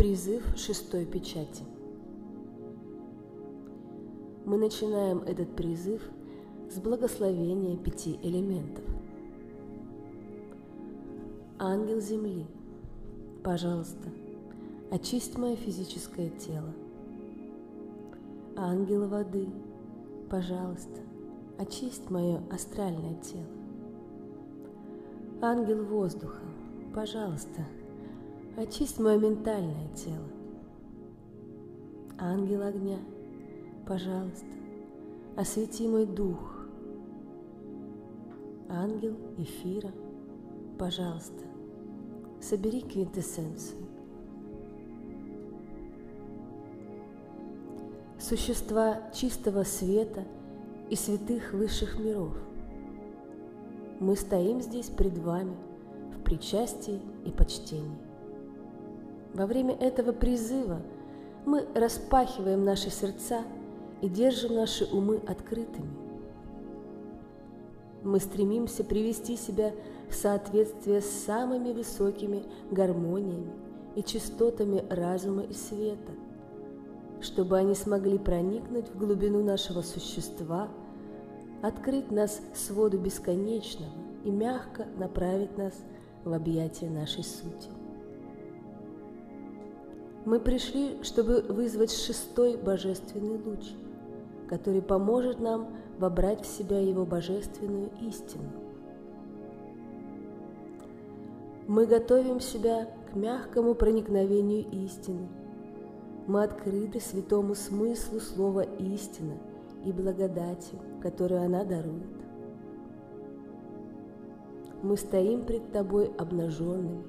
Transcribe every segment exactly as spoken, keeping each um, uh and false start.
Призыв шестой печати. Мы начинаем этот призыв с благословения пяти элементов. Ангел Земли, пожалуйста, очисть мое физическое тело. Ангел Воды, пожалуйста, очисть мое астральное тело. Ангел Воздуха, пожалуйста, очисть мое ментальное тело. Ангел огня, пожалуйста, освети мой дух. Ангел эфира, пожалуйста, собери квинтэссенцию. Существа чистого света и святых высших миров, мы стоим здесь пред вами в причастии и почтении. Во время этого призыва мы распахиваем наши сердца и держим наши умы открытыми. Мы стремимся привести себя в соответствие с самыми высокими гармониями и частотами разума и света, чтобы они смогли проникнуть в глубину нашего существа, открыть нас своду бесконечного и мягко направить нас в объятия нашей сути. Мы пришли, чтобы вызвать шестой божественный луч, который поможет нам вобрать в себя его божественную истину. Мы готовим себя к мягкому проникновению истины. Мы открыты святому смыслу слова «истина» и благодати, которую она дарует. Мы стоим пред тобой обнаженными,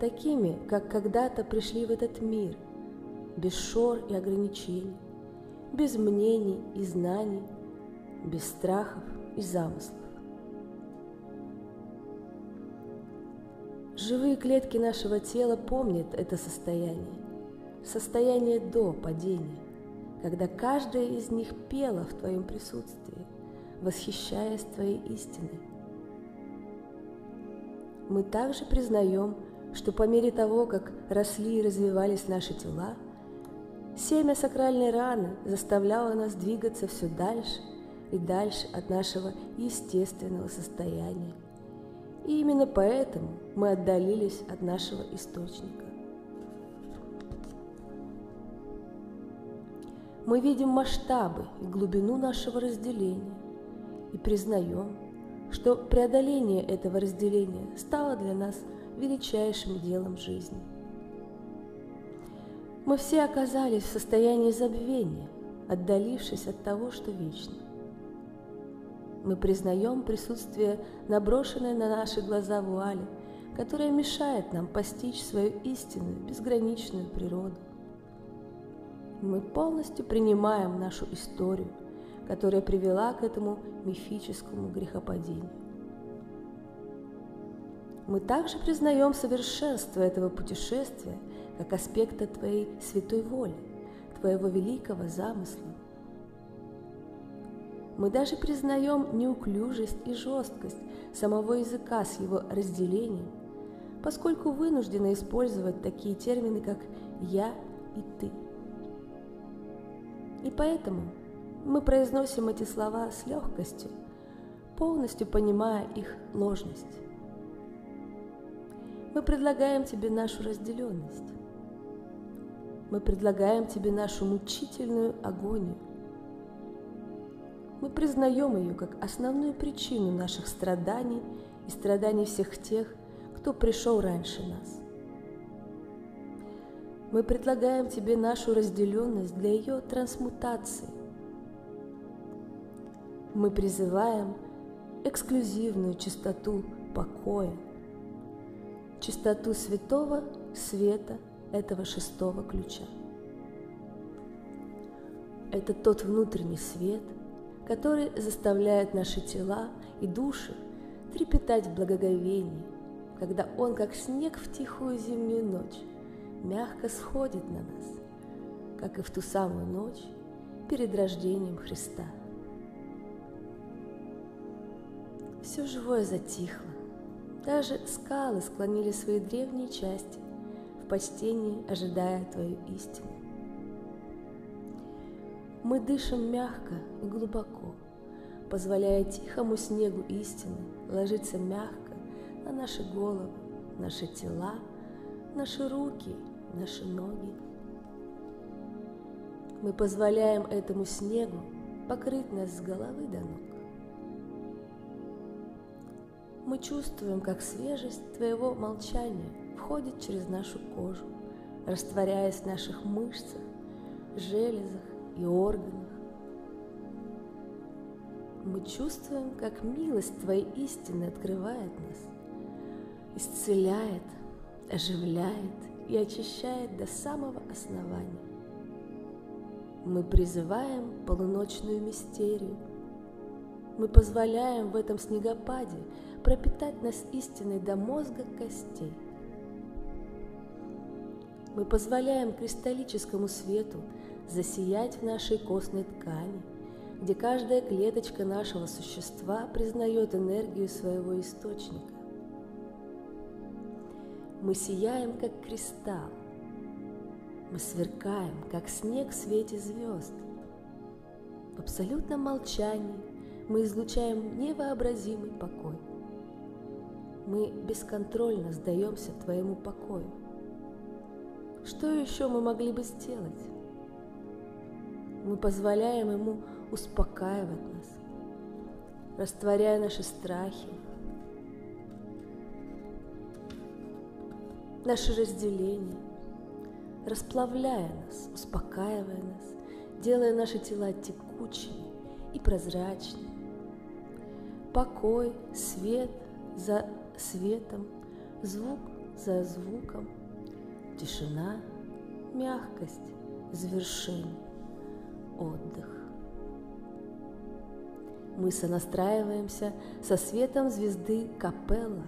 такими, как когда-то пришли в этот мир, без шор и ограничений, без мнений и знаний, без страхов и замыслов. Живые клетки нашего тела помнят это состояние, состояние до падения, когда каждая из них пела в твоем присутствии, восхищаясь твоей истиной. Мы также признаем, что по мере того, как росли и развивались наши тела, семя сакральной раны заставляло нас двигаться все дальше и дальше от нашего естественного состояния. И именно поэтому мы отдалились от нашего источника. Мы видим масштабы и глубину нашего разделения и признаем, что преодоление этого разделения стало для нас величайшим делом жизни. Мы все оказались в состоянии забвения, отдалившись от того, что вечно. Мы признаем присутствие наброшенной на наши глаза вуали, которая мешает нам постичь свою истинную, безграничную природу. Мы полностью принимаем нашу историю, которая привела к этому мифическому грехопадению. Мы также признаем совершенство этого путешествия как аспекта твоей святой воли, твоего великого замысла. Мы даже признаем неуклюжесть и жесткость самого языка с его разделением, поскольку вынуждены использовать такие термины, как «я» и «ты». И поэтому мы произносим эти слова с легкостью, полностью понимая их ложность. Мы предлагаем тебе нашу разделенность. Мы предлагаем тебе нашу мучительную агонию. Мы признаем ее как основную причину наших страданий и страданий всех тех, кто пришел раньше нас. Мы предлагаем тебе нашу разделенность для ее трансмутации. Мы призываем эксклюзивную чистоту покоя, чистоту святого света этого шестого ключа. Это тот внутренний свет, который заставляет наши тела и души трепетать в благоговении, когда он, как снег в тихую зимнюю ночь, мягко сходит на нас, как и в ту самую ночь перед рождением Христа. Все живое затихло. Даже скалы склонили свои древние части в в постении, ожидая Твою истину. Мы дышим мягко и глубоко, позволяя тихому снегу истины ложиться мягко на наши головы, наши тела, наши руки, наши ноги. Мы позволяем этому снегу покрыть нас с головы до ног. Мы чувствуем, как свежесть Твоего молчания входит через нашу кожу, растворяясь в наших мышцах, железах и органах. Мы чувствуем, как милость Твоей истины открывает нас, исцеляет, оживляет и очищает до самого основания. Мы призываем полуночную мистерию. Мы позволяем в этом снегопаде пропитать нас истиной до мозга костей. Мы позволяем кристаллическому свету засиять в нашей костной ткани, где каждая клеточка нашего существа признает энергию своего источника. Мы сияем, как кристалл. Мы сверкаем, как снег в свете звезд. В абсолютном молчании мы излучаем невообразимый покой. Мы бесконтрольно сдаемся Твоему покою. Что еще мы могли бы сделать? Мы позволяем Ему успокаивать нас, растворяя наши страхи, наши разделения, расплавляя нас, успокаивая нас, делая наши тела текучими и прозрачными. Покой, свет за светом, звук за звуком, тишина, мягкость, завершение, отдых. Мы сонастраиваемся со светом звезды Капелла.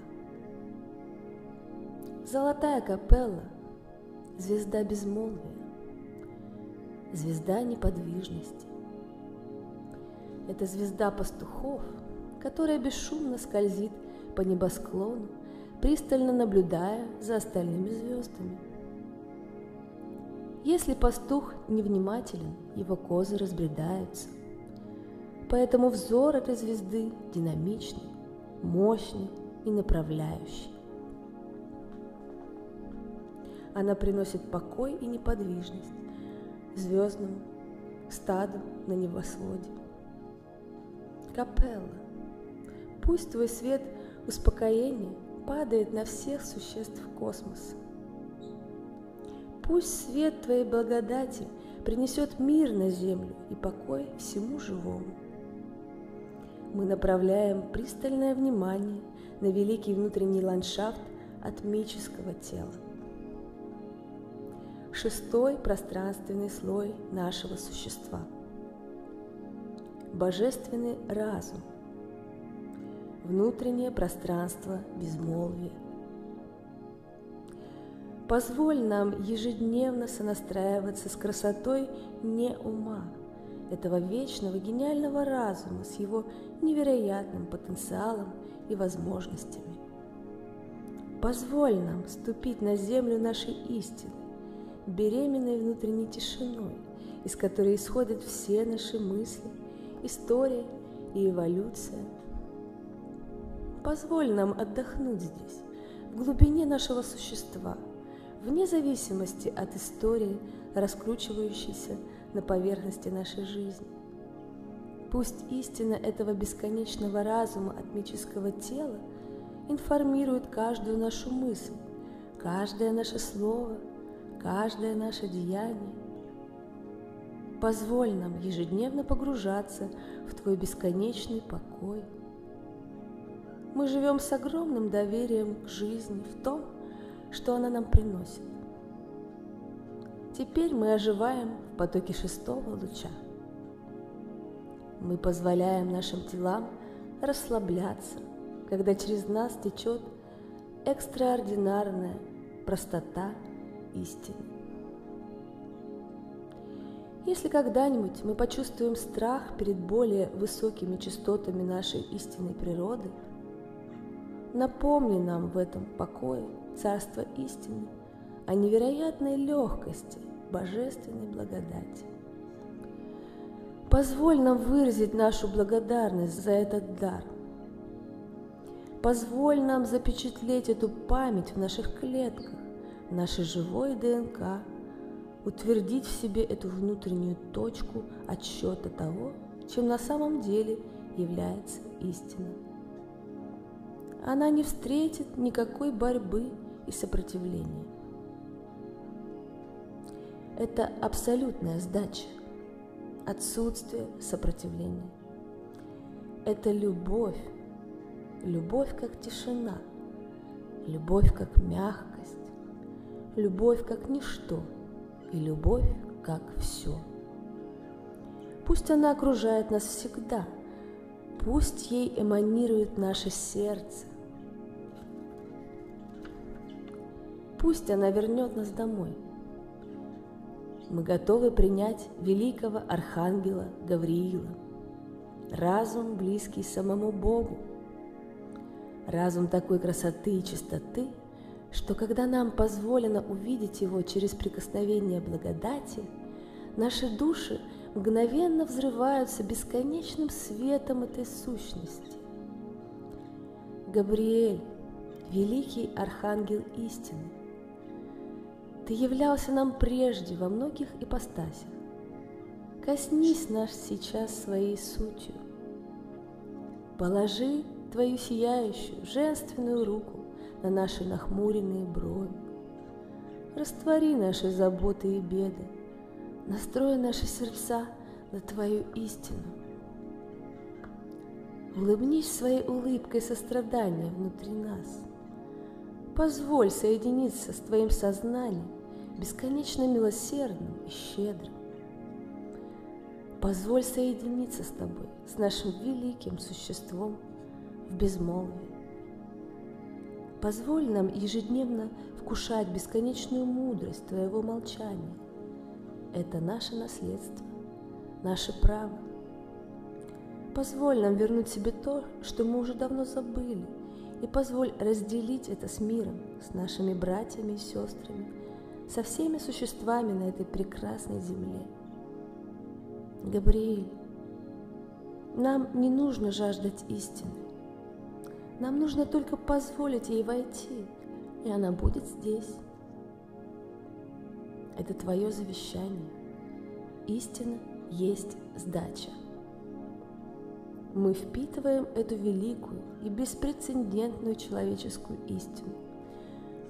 Золотая Капелла – звезда безмолвия, звезда неподвижности. Это звезда пастухов, которая бесшумно скользит по небосклону, пристально наблюдая за остальными звездами. Если пастух невнимателен, его козы разбредаются. Поэтому взор этой звезды динамичный, мощный и направляющий. Она приносит покой и неподвижность звездному стаду на небосводе. Капелла, пусть Твой свет успокоения падает на всех существ космоса. Пусть свет Твоей благодати принесет мир на землю и покой всему живому. Мы направляем пристальное внимание на великий внутренний ландшафт атмического тела. Шестой пространственный слой нашего существа. Божественный разум. Внутреннее пространство безмолвия. Позволь нам ежедневно сонастраиваться с красотой не ума, этого вечного гениального разума с его невероятным потенциалом и возможностями. Позволь нам ступить на землю нашей истины, беременной внутренней тишиной, из которой исходят все наши мысли, история и эволюция. Позволь нам отдохнуть здесь, в глубине нашего существа, вне зависимости от истории, раскручивающейся на поверхности нашей жизни. Пусть истина этого бесконечного разума атмического тела информирует каждую нашу мысль, каждое наше слово, каждое наше деяние. Позволь нам ежедневно погружаться в Твой бесконечный покой. Мы живем с огромным доверием к жизни, в том, что она нам приносит. Теперь мы оживаем в потоке шестого луча. Мы позволяем нашим телам расслабляться, когда через нас течет экстраординарная простота истины. Если когда-нибудь мы почувствуем страх перед более высокими частотами нашей истинной природы, напомни нам в этом покое царство истины, о невероятной легкости божественной благодати. Позволь нам выразить нашу благодарность за этот дар. Позволь нам запечатлеть эту память в наших клетках, в нашей живой ДНК, утвердить в себе эту внутреннюю точку отсчета того, чем на самом деле является истина. Она не встретит никакой борьбы и сопротивления. Это абсолютная сдача, отсутствие сопротивления. Это любовь, любовь как тишина, любовь как мягкость, любовь как ничто и любовь как все. Пусть она окружает нас всегда, пусть ей эманирует наше сердце, пусть она вернет нас домой. Мы готовы принять великого Архангела Гавриила, разум, близкий самому Богу, разум такой красоты и чистоты, что когда нам позволено увидеть его через прикосновение благодати, наши души мгновенно взрываются бесконечным светом этой сущности. Гавриэль, великий Архангел истины, Ты являлся нам прежде во многих ипостасях. Коснись нас сейчас своей сутью. Положи Твою сияющую, женственную руку на наши нахмуренные брови. Раствори наши заботы и беды. Настрой наши сердца на Твою истину. Улыбнись своей улыбкой сострадания внутри нас. Позволь соединиться с Твоим сознанием, бесконечно милосердным и щедрым. Позволь соединиться с Тобой, с нашим великим существом в безмолвии. Позволь нам ежедневно вкушать бесконечную мудрость Твоего молчания. Это наше наследство, наше право. Позволь нам вернуть себе то, что мы уже давно забыли, и позволь разделить это с миром, с нашими братьями и сестрами, со всеми существами на этой прекрасной земле. Гавриил, нам не нужно жаждать истины. Нам нужно только позволить ей войти, и она будет здесь. Это твое завещание. Истина есть сдача. Мы впитываем эту великую и беспрецедентную человеческую истину.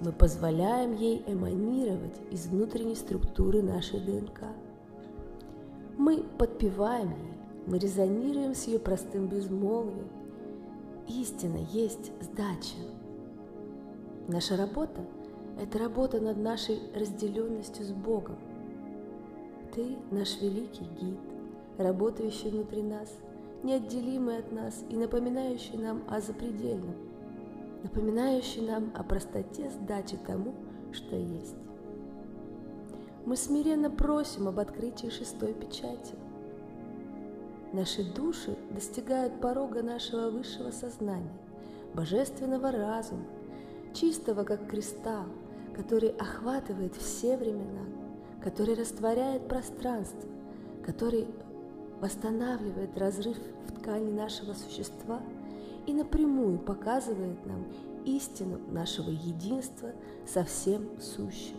Мы позволяем ей эманировать из внутренней структуры нашей ДНК. Мы подпеваем ей, мы резонируем с ее простым безмолвием. Истина есть сдача. Наша работа – это работа над нашей разделенностью с Богом. Ты – наш великий гид, работающий внутри нас, неотделимый от нас и напоминающий нам о запредельном, напоминающий нам о простоте сдачи тому, что есть. Мы смиренно просим об открытии шестой печати. Наши души достигают порога нашего высшего сознания, божественного разума, чистого как кристалл, который охватывает все времена, который растворяет пространство, который восстанавливает разрыв в ткани нашего существа и напрямую показывает нам истину нашего единства со всем сущим.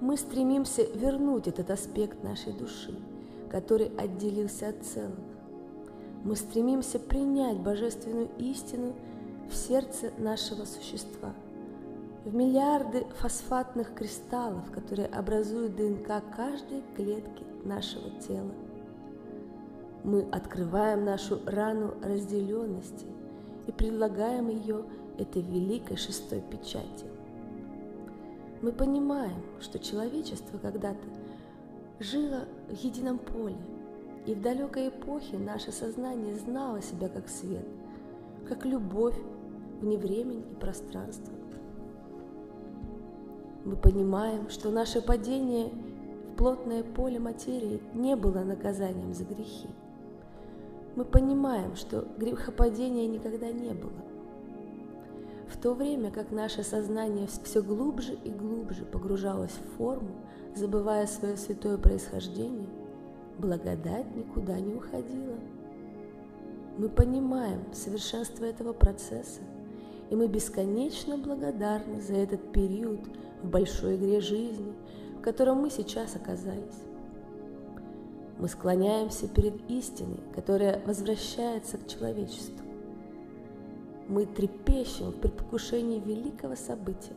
Мы стремимся вернуть этот аспект нашей души, который отделился от целого. Мы стремимся принять божественную истину в сердце нашего существа, в миллиарды фосфатных кристаллов, которые образуют ДНК каждой клетки нашего тела. Мы открываем нашу рану разделенности и предлагаем ее этой великой шестой печати. Мы понимаем, что человечество когда-то жило в едином поле, и в далекой эпохе наше сознание знало себя как свет, как любовь вне времени и пространства. Мы понимаем, что наше падение в плотное поле материи не было наказанием за грехи. Мы понимаем, что грехопадения никогда не было. В то время как наше сознание все глубже и глубже погружалось в форму, забывая свое святое происхождение, благодать никуда не уходила. Мы понимаем совершенство этого процесса, и мы бесконечно благодарны за этот период в большой игре жизни, в котором мы сейчас оказались. Мы склоняемся перед истиной, которая возвращается к человечеству. Мы трепещем в предвкушении великого события,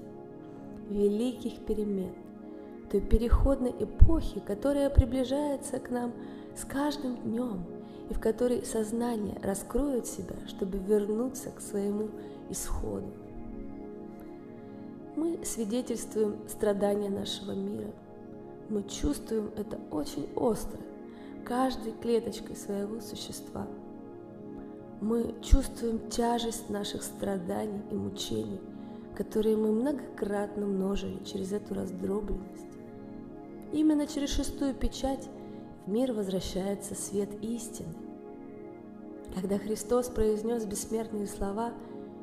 великих перемен, той переходной эпохи, которая приближается к нам с каждым днем, и в которой сознание раскроет себя, чтобы вернуться к своему исходу. Мы свидетельствуем страдания нашего мира. Мы чувствуем это очень остро, каждой клеточкой своего существа. Мы чувствуем тяжесть наших страданий и мучений, которые мы многократно множили через эту раздробленность. Именно через шестую печать в мир возвращается свет истины. Когда Христос произнес бессмертные слова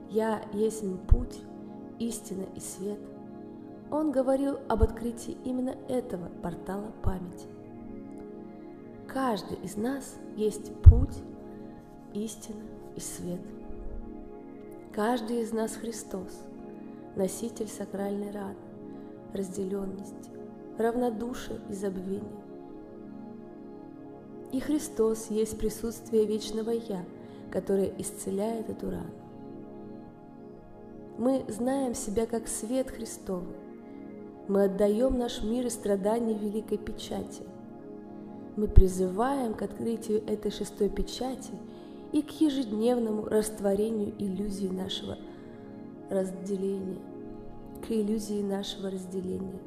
«Я есть путь, истина и свет», Он говорил об открытии именно этого портала памяти. Каждый из нас есть путь, истина и свет. Каждый из нас Христос, носитель сакральной раны, разделенности, равнодушия и забвения. И Христос есть присутствие вечного Я, которое исцеляет эту рану. Мы знаем себя как свет Христов. Мы отдаем наш мир и страдания великой печати. Мы призываем к открытию этой шестой печати и к ежедневному растворению иллюзии нашего разделения, к иллюзии нашего разделения.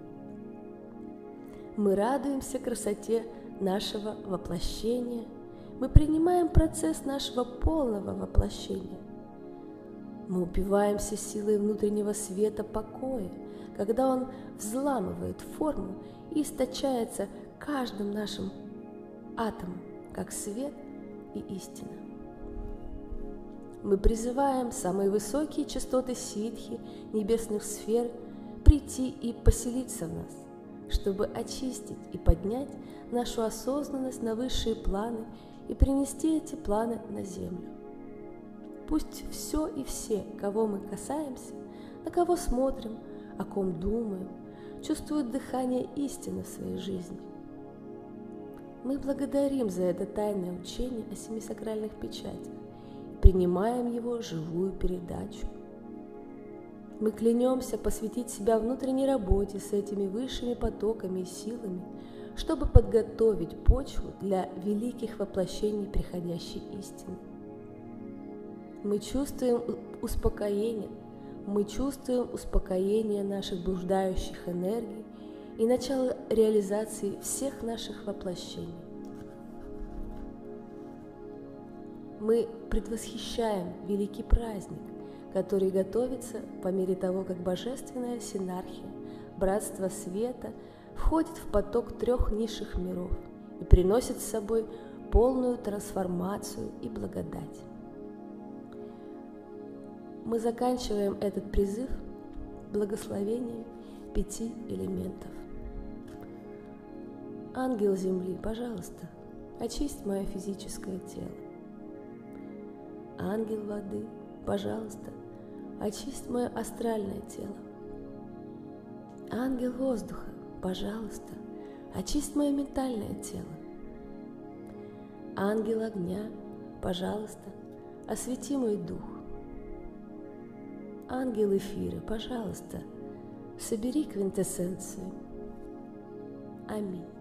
Мы радуемся красоте нашего воплощения, мы принимаем процесс нашего полного воплощения. Мы упиваемся силой внутреннего света покоя, когда он взламывает форму и источается каждым нашим атомом, как свет и истина. Мы призываем самые высокие частоты ситхи, небесных сфер, прийти и поселиться в нас, чтобы очистить и поднять нашу осознанность на высшие планы и принести эти планы на землю. Пусть все и все, кого мы касаемся, на кого смотрим, о ком думаем, чувствуют дыхание истины в своей жизни. Мы благодарим за это тайное учение о семи сакральных печатях, принимаем его живую передачу. Мы клянемся посвятить себя внутренней работе с этими высшими потоками и силами, чтобы подготовить почву для великих воплощений приходящей истины. Мы чувствуем успокоение, мы чувствуем успокоение наших блуждающих энергий и начало реализации всех наших воплощений. Мы предвосхищаем великий праздник, который готовится по мере того, как Божественная Синархия, Братство Света, входит в поток трех низших миров и приносит с собой полную трансформацию и благодать. Мы заканчиваем этот призыв благословением пяти элементов. Ангел Земли, пожалуйста, очисть мое физическое тело. Ангел Воды, пожалуйста, очисть мое астральное тело. Ангел Воздуха, пожалуйста, очисть мое ментальное тело. Ангел Огня, пожалуйста, освети мой дух. Ангел Эфира, пожалуйста, собери квинтэссенцию. Аминь.